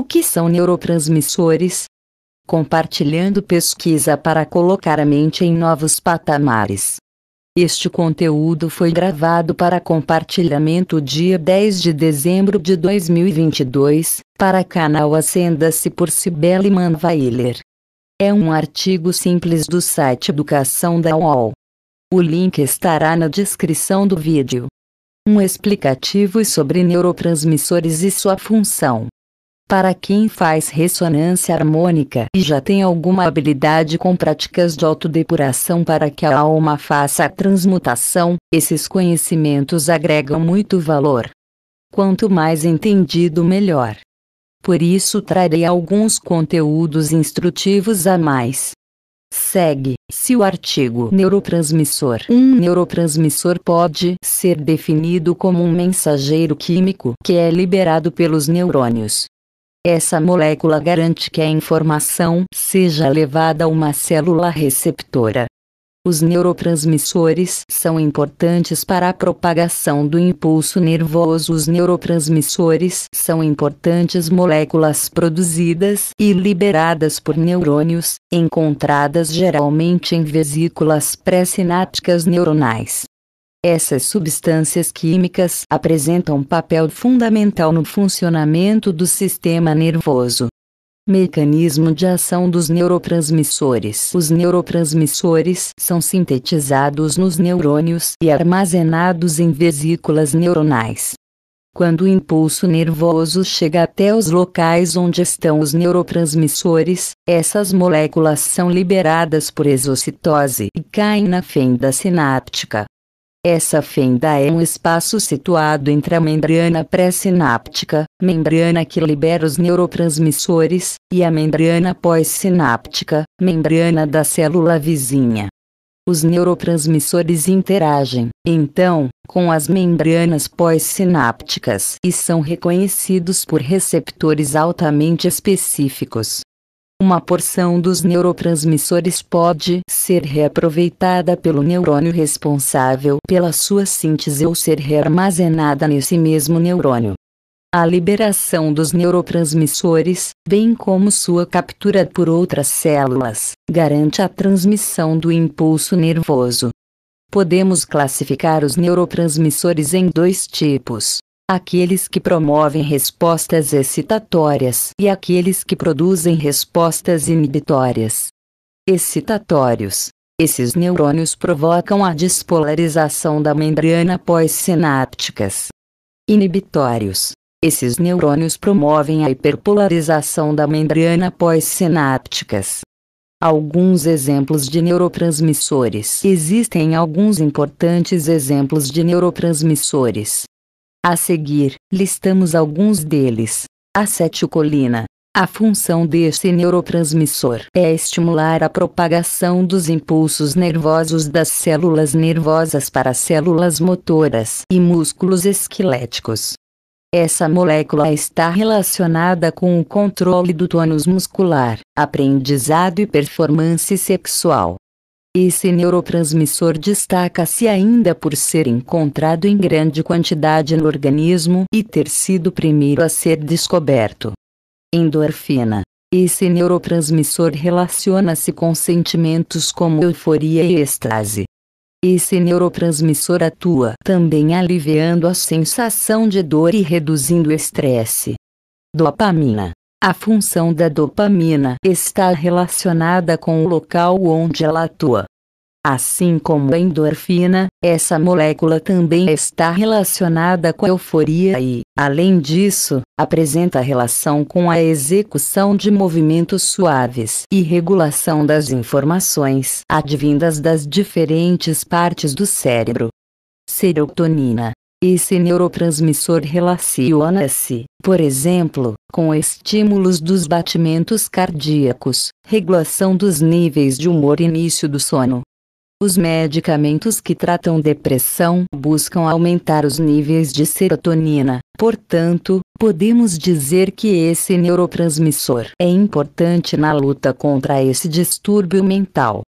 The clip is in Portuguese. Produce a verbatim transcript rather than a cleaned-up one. O que são neurotransmissores? Compartilhando pesquisa para colocar a mente em novos patamares. Este conteúdo foi gravado para compartilhamento dia dez de dezembro de dois mil e vinte e dois, para canal Acenda-se por Cibele Manvaer. É um artigo simples do site Educação da U O L. O link estará na descrição do vídeo. Um explicativo sobre neurotransmissores e sua função. Para quem faz ressonância harmônica e já tem alguma habilidade com práticas de autodepuração para que a alma faça a transmutação, esses conhecimentos agregam muito valor. Quanto mais entendido, melhor. Por isso trarei alguns conteúdos instrutivos a mais. Segue-se o artigo neurotransmissor. Um neurotransmissor pode ser definido como um mensageiro químico que é liberado pelos neurônios. Essa molécula garante que a informação seja levada a uma célula receptora. Os neurotransmissores são importantes para a propagação do impulso nervoso. Os neurotransmissores são importantes moléculas produzidas e liberadas por neurônios, encontradas geralmente em vesículas pré-sinápticas neuronais. Essas substâncias químicas apresentam um papel fundamental no funcionamento do sistema nervoso. Mecanismo de ação dos neurotransmissores. Os neurotransmissores são sintetizados nos neurônios e armazenados em vesículas neuronais. Quando o impulso nervoso chega até os locais onde estão os neurotransmissores, essas moléculas são liberadas por exocitose e caem na fenda sináptica. Essa fenda é um espaço situado entre a membrana pré-sináptica, membrana que libera os neurotransmissores, e a membrana pós-sináptica, membrana da célula vizinha. Os neurotransmissores interagem, então, com as membranas pós-sinápticas e são reconhecidos por receptores altamente específicos. Uma porção dos neurotransmissores pode ser reaproveitada pelo neurônio responsável pela sua síntese ou ser rearmazenada nesse mesmo neurônio. A liberação dos neurotransmissores, bem como sua captura por outras células, garante a transmissão do impulso nervoso. Podemos classificar os neurotransmissores em dois tipos. Aqueles que promovem respostas excitatórias e aqueles que produzem respostas inibitórias. Excitatórios. Esses neurônios provocam a despolarização da membrana pós-sinápticas. Inibitórios. Esses neurônios promovem a hiperpolarização da membrana pós-sinápticas. Alguns exemplos de neurotransmissores. Existem alguns importantes exemplos de neurotransmissores. A seguir, listamos alguns deles. Acetilcolina. A função deste neurotransmissor é estimular a propagação dos impulsos nervosos das células nervosas para células motoras e músculos esqueléticos. Essa molécula está relacionada com o controle do tônus muscular, aprendizado e performance sexual. Esse neurotransmissor destaca-se ainda por ser encontrado em grande quantidade no organismo e ter sido o primeiro a ser descoberto. Endorfina. Esse neurotransmissor relaciona-se com sentimentos como euforia e êxtase. Esse neurotransmissor atua também aliviando a sensação de dor e reduzindo o estresse. Dopamina. A função da dopamina está relacionada com o local onde ela atua. Assim como a endorfina, essa molécula também está relacionada com a euforia e, além disso, apresenta relação com a execução de movimentos suaves e regulação das informações advindas das diferentes partes do cérebro. Serotonina. Esse neurotransmissor relaciona-se, por exemplo, com estímulos dos batimentos cardíacos, regulação dos níveis de humor e início do sono. Os medicamentos que tratam depressão buscam aumentar os níveis de serotonina, portanto, podemos dizer que esse neurotransmissor é importante na luta contra esse distúrbio mental.